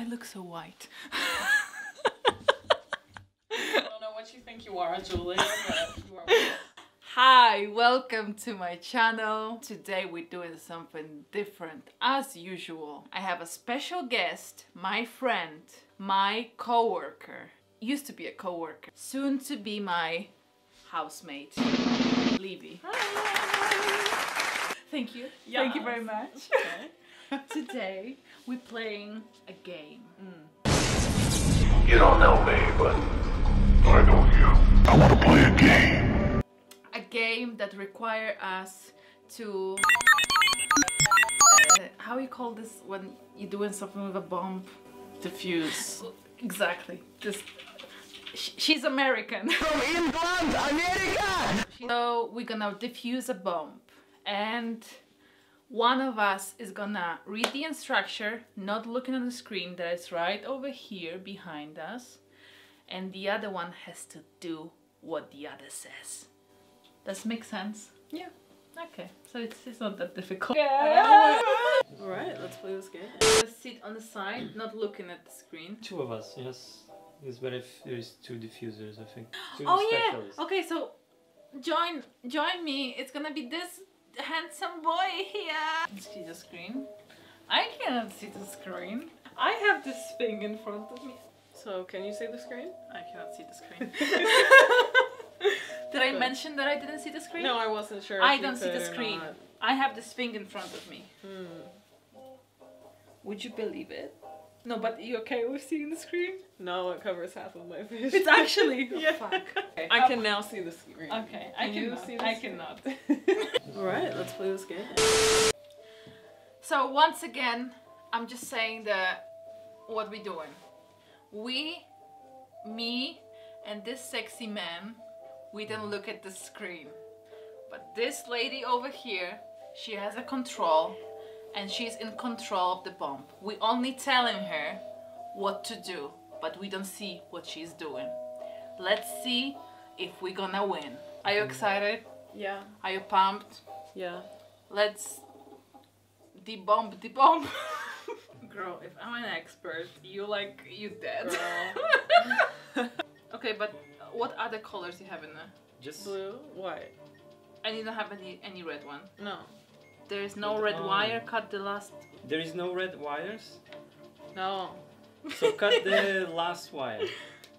I look so white. I don't know what you think you are, Julia, but you are white. Hi, welcome to my channel. Today we're doing something different as usual. I have a special guest, my friend, my co-worker. Used to be a co-worker, soon to be my housemate, Libby. Hi. Thank you. Yes. Thank you very much. Okay. Today we're playing a game. Mm. You don't know me, but I know you. I want to play a game. A game that requires us to... how you call this when you're doing something with a bomb? Defuse. Exactly. Just... she's American. From England, America! So we're gonna defuse a bomb. And one of us is gonna read the instruction, not looking on the screen that is right over here behind us. And the other one has to do what the other says. Does it make sense? Yeah. Okay, so it's not that difficult. Yeah. Alright, let's play this game. Let's sit on the side, not looking at the screen. Two of us, yes. It's better if there is two diffusers, I think. Two specialists. Yeah! Okay, so join me. It's gonna be this handsome boy here. See the screen? I cannot see the screen. I have this thing in front of me. So, can you see the screen? I cannot see the screen. Did I mention that I didn't see the screen? No, I wasn't sure. I don't see the screen. I have this thing in front of me. Hmm. Would you believe it? No, but are you okay with seeing the screen? No, it covers half of my face. It's actually... yeah. Oh, fuck. Okay. I can now see the screen. Okay, I can see the screen. I cannot. Alright, let's play this game. So, once again, I'm just saying what we're doing. We, me, and this sexy man... we don't look at the screen, but this lady over here, she has a control and she's in control of the bomb. We're only telling her what to do, but we don't see what she's doing. Let's see if we're gonna win. Are you excited? Yeah. Are you pumped? Yeah. Let's debomb the bomb. Girl, if I'm an expert, you're dead. Girl. Okay, but what other colors do you have in there? Just blue, white. And you don't have any red one? No. There is no red wire, cut the last... There is no red wires? No. So cut the last wire.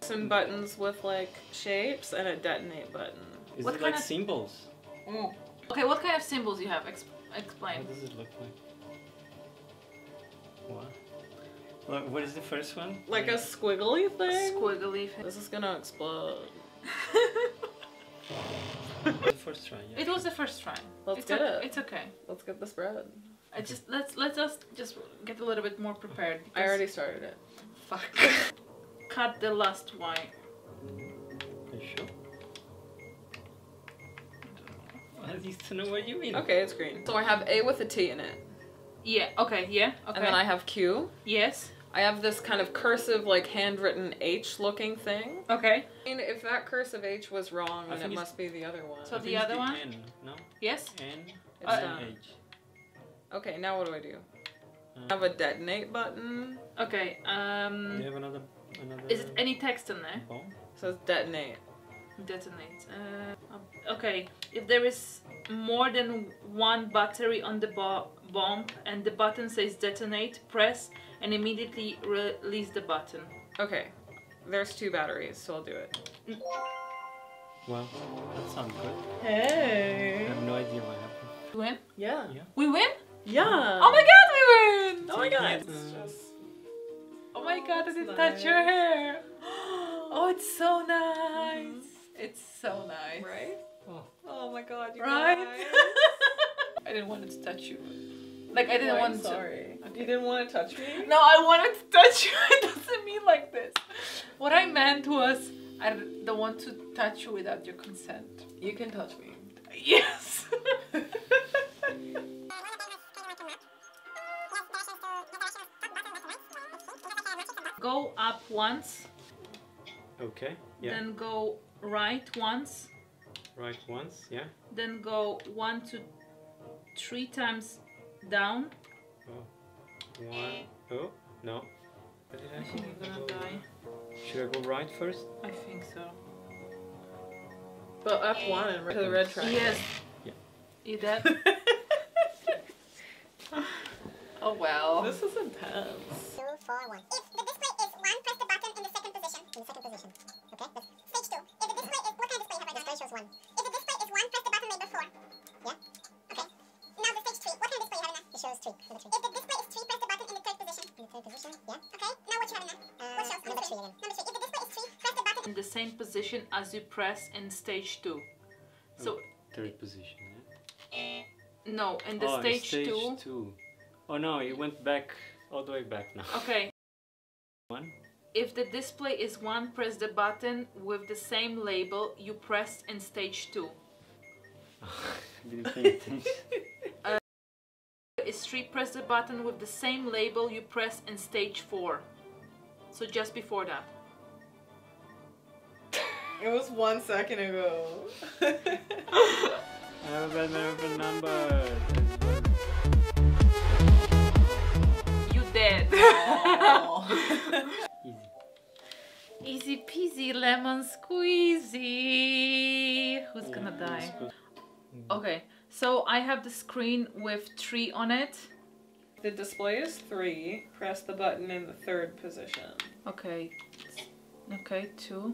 Some buttons with like shapes and a detonate button. Is it like symbols? Mm. Okay, what kind of symbols you have? Explain. What does it look like? What? What is the first one? Like a squiggly thing? A squiggly thing. This is gonna explode. The first try, yeah. It was the first try. It's okay. Let's get this bread. I just let us just get a little bit more prepared. I already started it. Fuck. Cut the last wire. Are you sure? I need to know what you mean. Okay, it's green. So I have A with a T in it. Yeah, okay, yeah, okay. And then I have Q. Yes. I have this kind of cursive, like, handwritten H-looking thing. Okay. I mean, if that cursive H was wrong, then it must be the other one. So the other one? N, no? Yes? N, it's not. H. Okay, now what do I do? I have a detonate button. Okay, Do you have another... Is it any text in there? Bomb? So it's detonate. Detonate. Okay, if there is more than one battery on the bomb and the button says detonate, press and immediately release the button. Okay, there's two batteries, so I'll do it. Well, that sounds good. Hey! I have no idea what happened. We win? Yeah. We win? Yeah! Oh my god, we win! Oh my god! It's just... oh my god, does it touch your hair? Oh, it's so nice! Mm-hmm. It's so nice. Right? Oh, oh my god, you right? guys. I didn't want it to touch you. Like, I didn't want to... sorry. Okay. You didn't want to touch me? No, I wanted to touch you. It doesn't mean like this. What I meant was, I don't want to touch you without your consent. You can touch me. Yes. Go up once. Okay, yeah. Then go right once. Right once, yeah. Then go 1 to 3 times down. Oh. One. Oh, no. I think we're gonna die. Should I go right first? I think so. Well, up one and to the red triangle. Yes. Yeah. Eat that. Oh well. This is intense. 2, 4, 1. If the display is 1, press the button in the second position. In the second position. Okay? That's stage 2. If the display is... What kind of display have I done? Display shows 1. If the display is 1, press the button labeled 4. Yeah? Okay. Now the stage 3. What kind of display you have in there? It shows 3. If the display is 3, press the button in the third position. In the third position. Yeah? Okay. Now what you have in there? What shows? Number 3 again. Number 3. If the display is 3, press the button... In the same position as you press in stage 2. So... Third position, yeah? No, in the stage 2. Oh no, you went back, all the way back now. Okay. 1. If the display is 1, press the button with the same label you pressed in stage 2. Didn't pay attention. Is 3, press the button with the same label you pressed in stage 4. So just before that. It was 1 second ago. I remember the number. Easy. Easy peasy lemon squeezy. Who's gonna die? Okay, so I have the screen with 3 on it. The display is 3. Press the button in the third position. Okay. Okay, 2.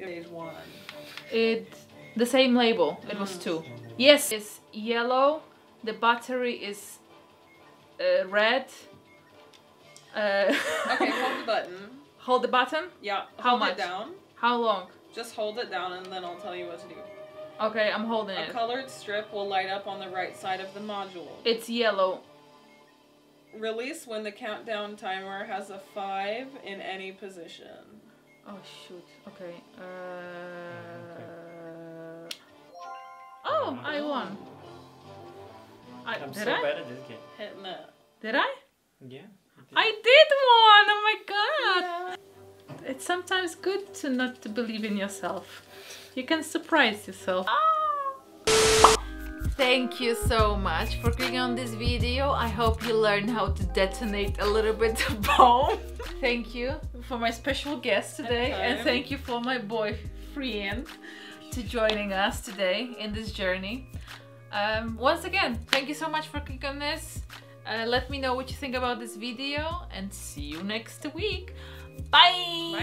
It is 1. It the same label. It was 2. Yes, it's yellow. The battery is red. Okay, hold the button. Hold the button? Yeah. How much? Hold it down. How long? Just hold it down and then I'll tell you what to do. Okay, I'm holding it. A colored strip will light up on the right side of the module. It's yellow. Release when the countdown timer has a 5 in any position. Oh shoot. Okay. Okay. Oh, I won. I'm so bad at this game. Hitting it. Did I? Yeah. I did one! Oh my god! Yeah. It's sometimes good to not to believe in yourself. You can surprise yourself. Ah. Thank you so much for clicking on this video. I hope you learned how to detonate a little bit of bomb. Thank you for my special guest today, and thank you for my boyfriend to joining us today in this journey. Once again, thank you so much for clicking on this. Let me know what you think about this video and see you next week. Bye!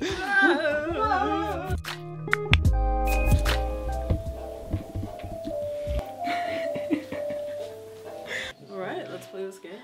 Bye! Alright, let's play this game.